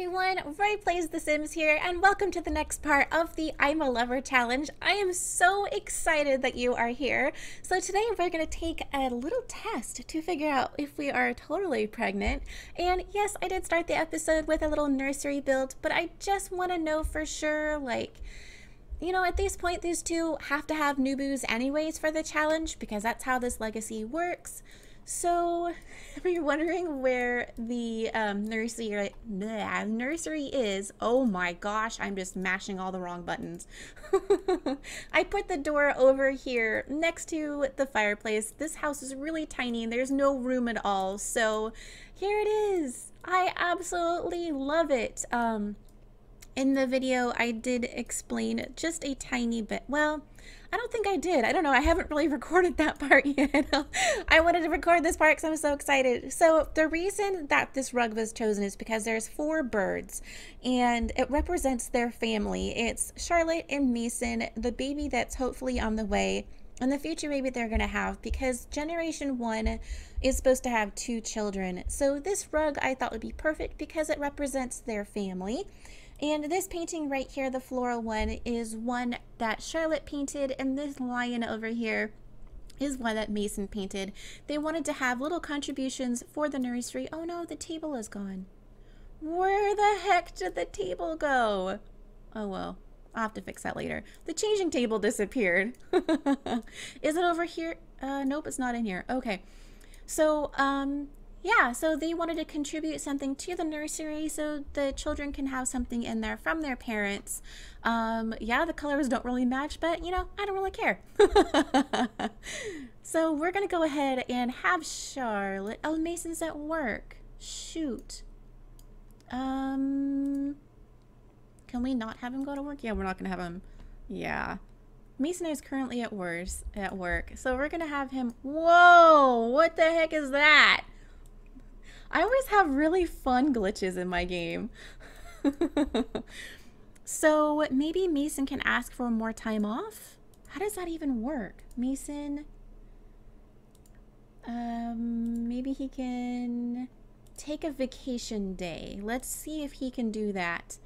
everyone, RoryPlays The Sims here, and welcome to the next part of the I'm a Lover Challenge. I am so excited that you are here. So today we're going to take a little test to figure out if we are totally pregnant. And yes, I did start the episode with a little nursery build, but I just want to know for sure, like, you know, at this point, these two have to have new boos anyways for the challenge because that's how this legacy works. So, if you're wondering where the nursery is, oh my gosh, I'm just mashing all the wrong buttons. I put the door over here next to the fireplace. This house is really tiny and there's no room at all. So, here it is. I absolutely love it. In the video, I did explain just a tiny bit. Well, I don't think I did. I don't know. I haven't really recorded that part yet. I wanted to record this part because I'm so excited. So the reason that this rug was chosen is because there's 4 birds and it represents their family. It's Charlotte and Mason, the baby that's hopefully on the way, and the future baby they're going to have, because generation 1 is supposed to have 2 children. So this rug I thought would be perfect because it represents their family. And this painting right here, the floral one, is one that Charlotte painted, and this lion over here is one that Mason painted. They wanted to have little contributions for the nursery. Oh no, the table is gone. Where the heck did the table go? Oh well, I'll have to fix that later. The changing table disappeared. Is it over here? Nope, it's not in here. Okay, so yeah, so they wanted to contribute something to the nursery so the children can have something in there from their parents. Yeah, the colors don't really match, but you know, I don't really care. So we're gonna go ahead and have Charlotte. Oh, Mason's at work. Shoot. Can we not have him go to work? Yeah, we're not gonna have him. Yeah. Mason is currently at work. So we're gonna have him. Whoa, what the heck is that? I always have really fun glitches in my game. So maybe Mason can ask for more time off? How does that even work? Mason, maybe he can take a vacation day. Let's see if he can do that.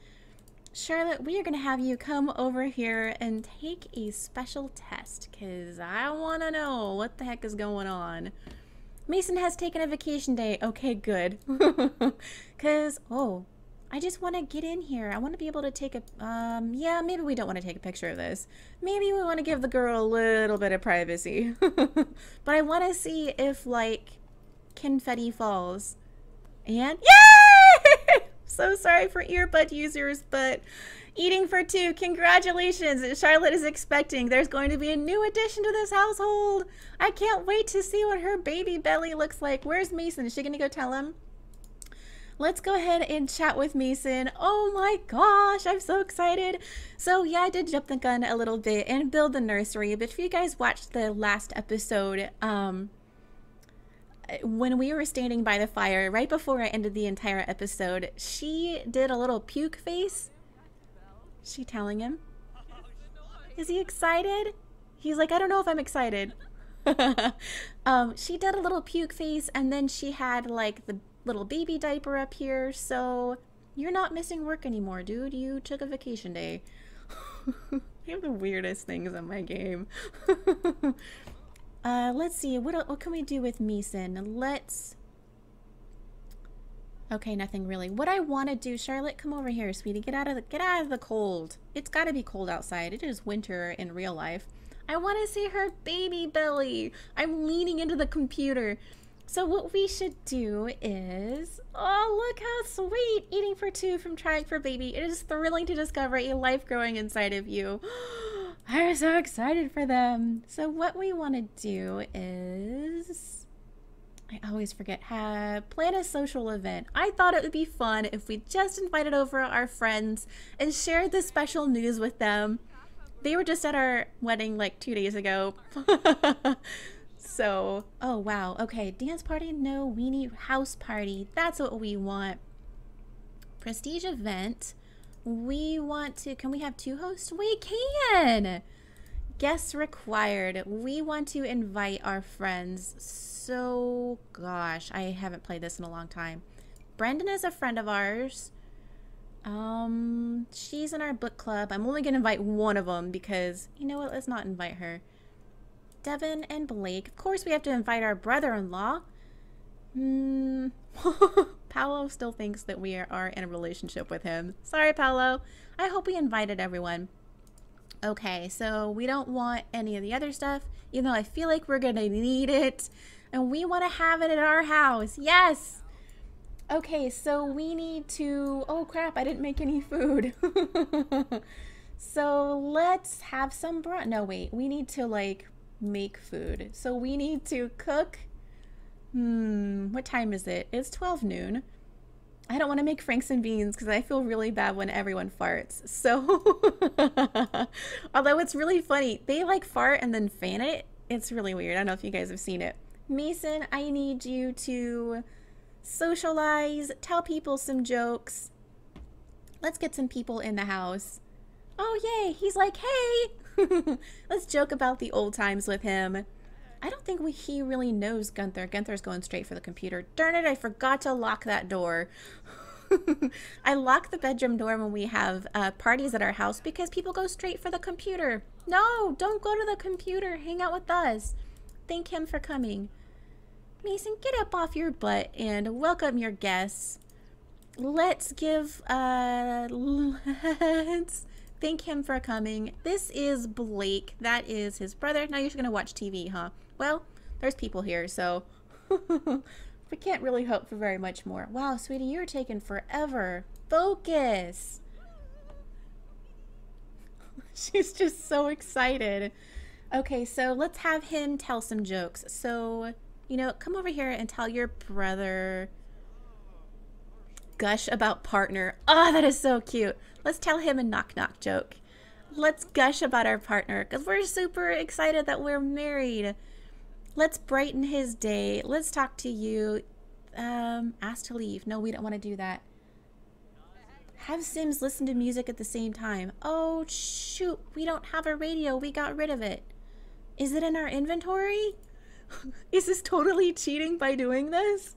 Charlotte, we are gonna have you come over here and take a special test because I wanna know what the heck is going on. Mason has taken a vacation day. Okay, good. Because, oh, I just want to get in here. I want to be able to take a, yeah, maybe we don't want to take a picture of this. Maybe we want to give the girl a little bit of privacy. But I want to see if, like, confetti falls. And, yay! So sorry for earbud users, but eating for 2. Congratulations! Charlotte is expecting. There's going to be a new addition to this household. I can't wait to see what her baby belly looks like. Where's Mason? Is she going to go tell him? Let's go ahead and chat with Mason. Oh my gosh, I'm so excited. So yeah, I did jump the gun a little bit and build the nursery. But if you guys watched the last episode, when we were standing by the fire, right before I ended the entire episode, she did a little puke face. Is she telling him? Is he excited? He's like, I don't know if I'm excited. She did a little puke face, and then she had, like, the little baby diaper up here. So you're not missing work anymore, dude. You took a vacation day. I have the weirdest things in my game. Let's see, what can we do with Mason? Let's... Okay, nothing really. What I want to do, Charlotte, come over here, sweetie. Get out of the cold. It's got to be cold outside. It is winter in real life. I want to see her baby belly. I'm leaning into the computer. So what we should do is, oh, look how sweet. Eating for 2 from Trying for Baby. It is thrilling to discover a life growing inside of you. I'm so excited for them. So what we want to do is, I always forget, plan a social event. I thought it would be fun if we just invited over our friends and shared the special news with them. They were just at our wedding like 2 days ago. So, oh wow, okay, dance party, no, we need house party. That's what we want. Prestige event. We want to, can we have 2 hosts? We can! Guests required. We want to invite our friends. So, gosh, I haven't played this in a long time. Brendan is a friend of ours. She's in our book club. I'm only gonna invite one of them because, you know what, let's not invite her. Devin and Blake. Of course we have to invite our brother-in-law. Paolo still thinks that we are in a relationship with him. Sorry, Paolo. I hope we invited everyone. Okay, so we don't want any of the other stuff, even though I feel like we're gonna need it. And we wanna have it at our house. Yes! Okay, so we need to... Oh crap, I didn't make any food. So let's have some... No, wait. We need to, like, make food. So we need to cook... what time is it? It's 12 noon. I don't want to make franks and beans because I feel really bad when everyone farts. So, although it's really funny, they like fart and then fan it. It's really weird. I don't know if you guys have seen it. Mason, I need you to socialize, tell people some jokes. Let's get some people in the house. Oh, yay. He's like, hey, let's joke about the old times with him. I don't think he really knows Gunther. Gunther's going straight for the computer. Darn it, I forgot to lock that door. I lock the bedroom door when we have parties at our house because people go straight for the computer. No, don't go to the computer. Hang out with us. Thank him for coming. Mason, get up off your butt and welcome your guests. Let's give... let's... Thank him for coming. This is Blake. That is his brother. Now you're just gonna watch TV, huh? Well, there's people here, so we can't really hope for very much more. Wow, sweetie, you're taking forever. Focus. She's just so excited. Okay, so let's have him tell some jokes. So, you know, come over here and tell your brother... gush about partner. Oh, that is so cute. Let's tell him a knock-knock joke. Let's gush about our partner because we're super excited that we're married. Let's brighten his day. Let's talk to you. Ask to leave. No, we don't want to do that. Have Sims listen to music at the same time. Oh, shoot. We don't have a radio. We got rid of it. Is it in our inventory? Is this totally cheating by doing this?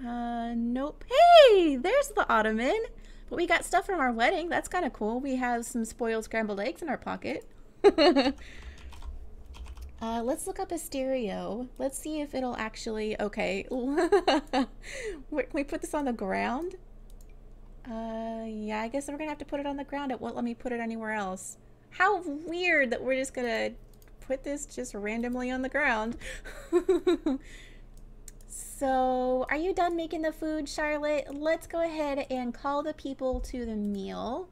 Nope. Hey, there's the ottoman. But we got stuff from our wedding. That's kind of cool. We have some spoiled scrambled eggs in our pocket. Let's look up a stereo. Let's see if it'll actually... Okay. Can we put this on the ground? Yeah, I guess we're going to have to put it on the ground. It won't let me put it anywhere else. How weird that we're just going to put this just randomly on the ground. So, are you done making the food, Charlotte? Let's go ahead and call the people to the meal.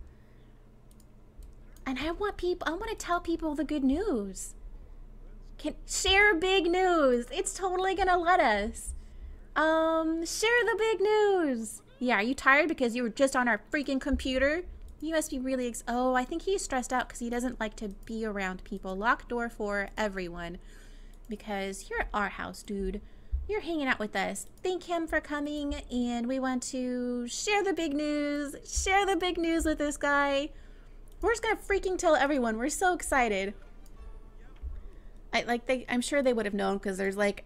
And I want to tell people the good news. Share big news. It's totally gonna let us. Share the big news. Yeah, are you tired because you were just on our freaking computer? You must be really Oh, I think he's stressed out because he doesn't like to be around people. Lock door for everyone. Because you're at our house, dude. You're hanging out with us. Thank him for coming, and we want to share the big news. Share the big news with this guy. We're just gonna freaking tell everyone. We're so excited. I'm sure they would have known because there's like,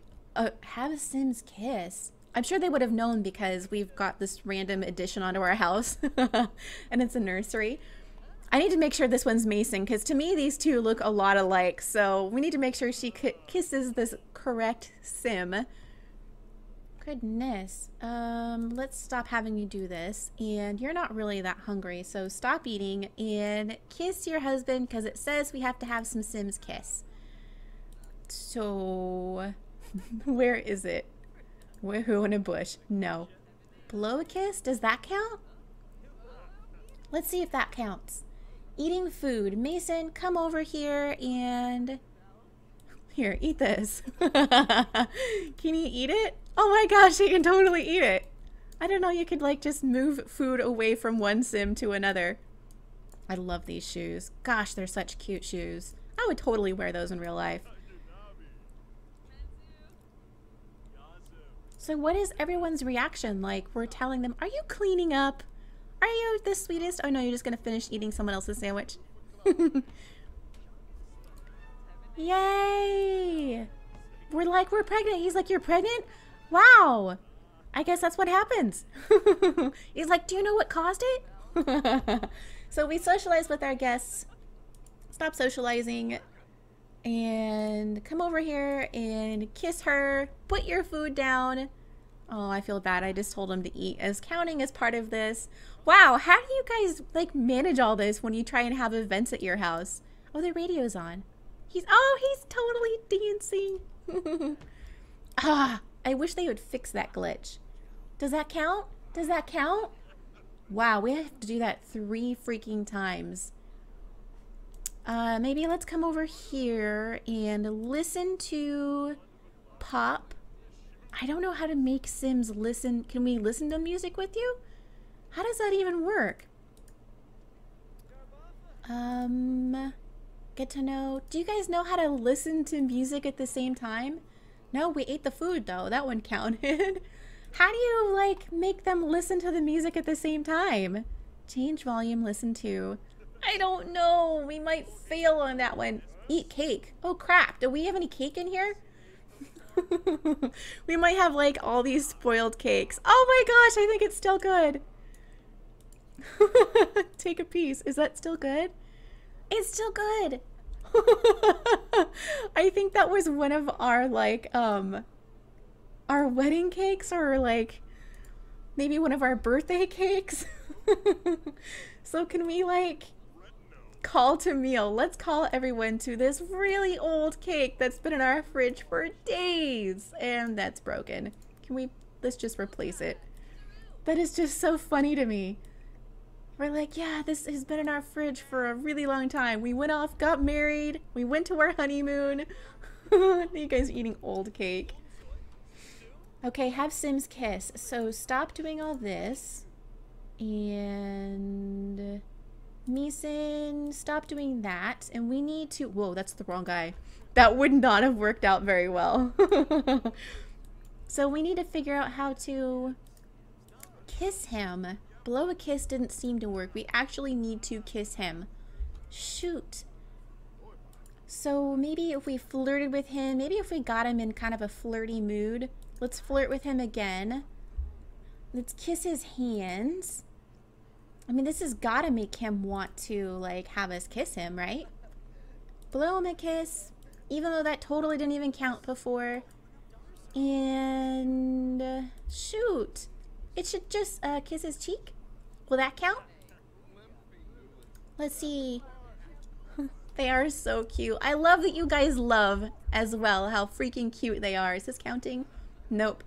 have a Sims kiss. I'm sure they would have known because we've got this random addition onto our house, and it's a nursery. I need to make sure this one's Mason because to me these two look a lot alike. So we need to make sure she kisses this correct Sim. Goodness. Let's stop having you do this. And you're not really that hungry, so stop eating and kiss your husband because it says we have to have some Sims kiss. So, where is it? Woohoo in a bush. No. Blow a kiss? Does that count? Let's see if that counts. Eating food. Mason, come over here and... Here, eat this. Can you eat it? Oh my gosh, you can totally eat it. I don't know, you could like just move food away from one Sim to another. I love these shoes. Gosh, they're such cute shoes. I would totally wear those in real life. So what is everyone's reaction? Like we're telling them, are you cleaning up? Are you the sweetest? Oh no, you're just gonna finish eating someone else's sandwich. Yay! We're like, we're pregnant. He's like, you're pregnant? Wow! I guess that's what happens. He's like, do you know what caused it? So we socialize with our guests. Stop socializing and come over here and kiss her. Put your food down. Oh, I feel bad. I just told him to eat as counting as part of this. Wow, how do you guys like manage all this when you try and have events at your house? Oh, the radio's on. He's totally dancing. Ah, I wish they would fix that glitch. Does that count? Does that count? Wow, we have to do that 3 freaking times. Maybe let's come over here and listen to pop. I don't know how to make Sims listen. Can we listen to music with you? How does that even work? Get to know. Do you guys know how to listen to music at the same time? No, we ate the food though. That one counted. How do you like make them listen to the music at the same time? Change volume, listen to. I don't know. We might fail on that one. Eat cake. Oh crap. Do we have any cake in here? We might have like all these spoiled cakes. Oh my gosh, I think it's still good. Take a piece. Is that still good? It's still good. I think that was one of our like our wedding cakes, or like maybe one of our birthday cakes. So can we like call to meal? Let's call everyone to this really old cake that's been in our fridge for days and that's broken. Can we, let's just replace it. That is just so funny to me. We're like, yeah, this has been in our fridge for a really long time. We went off, got married, we went to our honeymoon. You guys are eating old cake. Okay, have Sims kiss. So stop doing all this. And Mason, stop doing that. And we need to, whoa, that's the wrong guy. That would not have worked out very well. So we need to figure out how to kiss him. Blow a kiss didn't seem to work. We actually need to kiss him. Shoot. So maybe if we flirted with him, maybe if we got him in kind of a flirty mood. Let's flirt with him again. Let's kiss his hands. I mean, this has got to make him want to, like, have us kiss him, right? Blow him a kiss, even though that totally didn't even count before. And shoot. It should just kiss his cheek. Will that count? Let's see. They are so cute. I love that you guys love as well how freaking cute they are. Is this counting? Nope.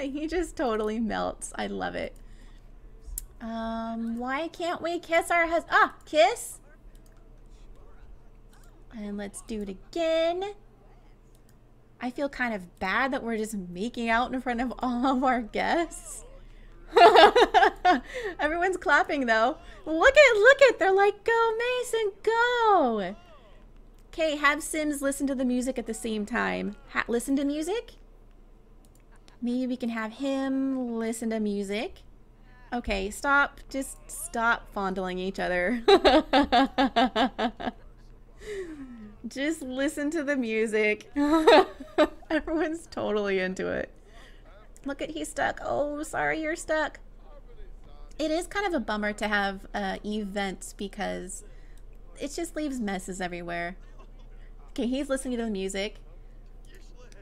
He just totally melts. I love it. Why can't we kiss our husband? Ah, kiss. And let's do it again. I feel kind of bad that we're just making out in front of all of our guests. Everyone's clapping though. Look at, they're like, go Mason, go. Okay, have Sims listen to the music at the same time. Listen to music. Maybe we can have him listen to music. Okay, stop. Just stop fondling each other. Just listen to the music. Everyone's totally into it. Look at, he's stuck. Oh, sorry you're stuck. It is kind of a bummer to have events because it just leaves messes everywhere. Okay, he's listening to the music.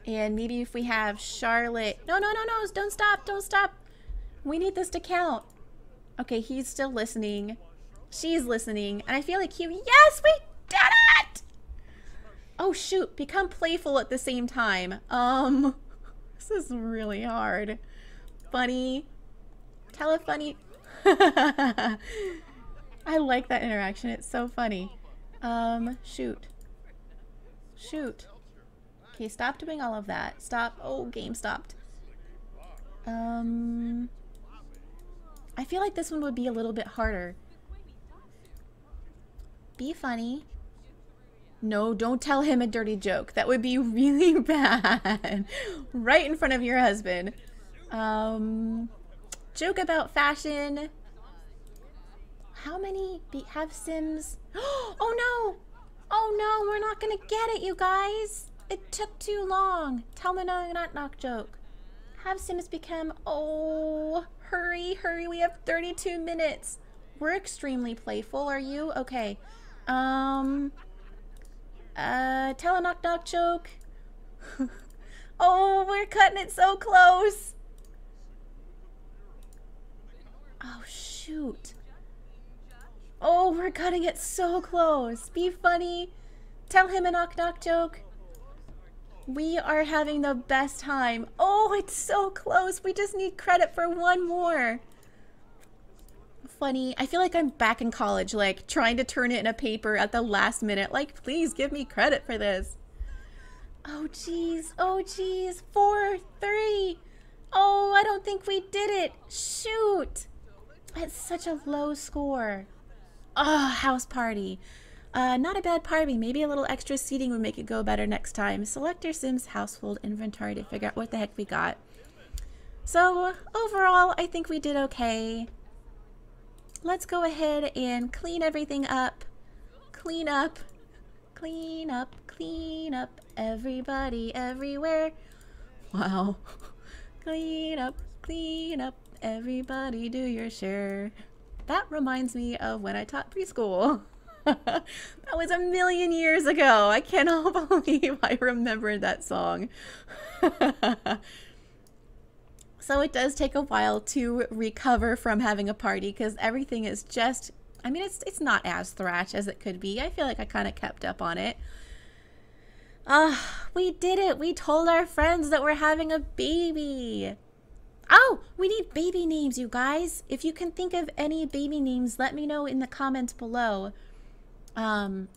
And maybe if we have Charlotte. No, don't stop, don't stop. We need this to count. Okay, he's still listening. She's listening. And I feel like yes, we did it! Oh shoot, become playful at the same time. This is really hard. Funny. Tell a funny. I like that interaction. It's so funny. Shoot. Okay, stop doing all of that. Stop. Oh, game stopped. I feel like this one would be a little bit harder. Be funny. No, don't tell him a dirty joke. That would be really bad. Right in front of your husband. Joke about fashion. How many have Sims? Oh no! Oh no, we're not gonna get it, you guys! It took too long. Tell me no, not knock joke. Have Sims become... Oh, hurry, hurry. We have 32 minutes. We're extremely playful. Are you? Okay. Tell a knock-knock joke. Oh, we're cutting it so close. Oh, shoot. Oh, we're cutting it so close. Be funny. Tell him a knock-knock joke. We are having the best time. Oh, it's so close. We just need credit for one more. Funny. I feel like I'm back in college, like, trying to turn it in a paper at the last minute. Like, please give me credit for this. Oh, jeez. Oh, jeez. 4-3. Oh, I don't think we did it. Shoot. That's such a low score. Oh, house party. Not a bad party. Maybe a little extra seating would make it go better next time. Select your Sims household inventory to figure out what the heck we got. So, overall, I think we did okay. Let's go ahead and clean everything up. Clean up. Clean up. Clean up. Everybody, everywhere. Wow. Clean up. Clean up. Everybody, do your share. That reminds me of when I taught preschool. That was a million years ago. I cannot believe I remembered that song. So it does take a while to recover from having a party because everything is just, I mean, it's not as thrash as it could be. I feel like I kind of kept up on it. We did it. We told our friends that we're having a baby. Oh, we need baby names, you guys. If you can think of any baby names, let me know in the comments below. Oh,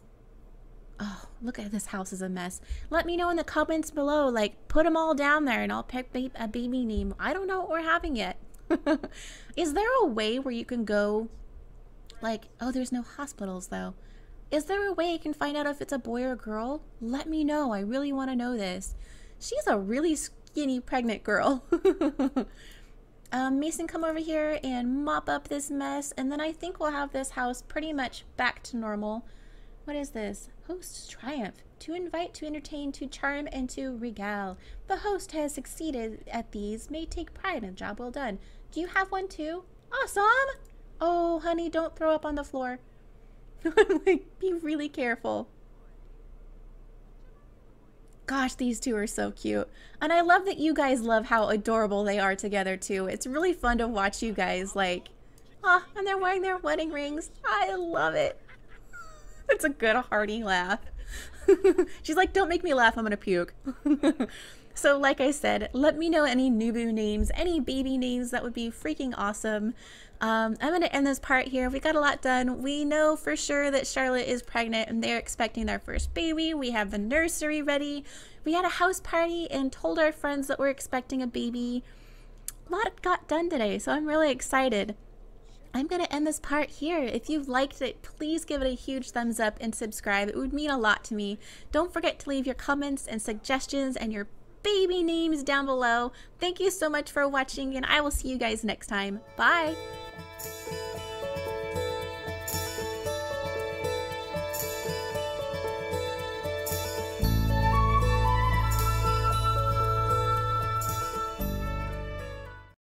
look at this house is a mess. Let me know in the comments below, like, put them all down there and I'll pick a baby name. I don't know what we're having yet. Is there a way where you can go, like, oh, there's no hospitals though. Is there a way you can find out if it's a boy or a girl? Let me know. I really want to know this. She's a really skinny pregnant girl. Mason, come over here and mop up this mess, and then I think we'll have this house pretty much back to normal. What is this? Host's triumph. To invite, to entertain, to charm, and to regale. The host has succeeded at these, may take pride in a job well done. Do you have one too? Awesome! Oh, honey, don't throw up on the floor. Be really careful. Gosh, these two are so cute. And I love that you guys love how adorable they are together too. It's really fun to watch you guys, like, ah, and they're wearing their wedding rings. I love it. It's a good hearty laugh. She's like, don't make me laugh, I'm gonna puke. So like I said, let me know any Nubu names, any baby names. That would be freaking awesome. I'm going to end this part here. We got a lot done. We know for sure that Charlotte is pregnant and they're expecting their first baby. We have the nursery ready. We had a house party and told our friends that we're expecting a baby. A lot got done today, so I'm really excited. I'm going to end this part here. If you've liked it, please give it a huge thumbs up and subscribe. It would mean a lot to me. Don't forget to leave your comments and suggestions and your baby names down below. Thank you so much for watching, and I will see you guys next time. Bye!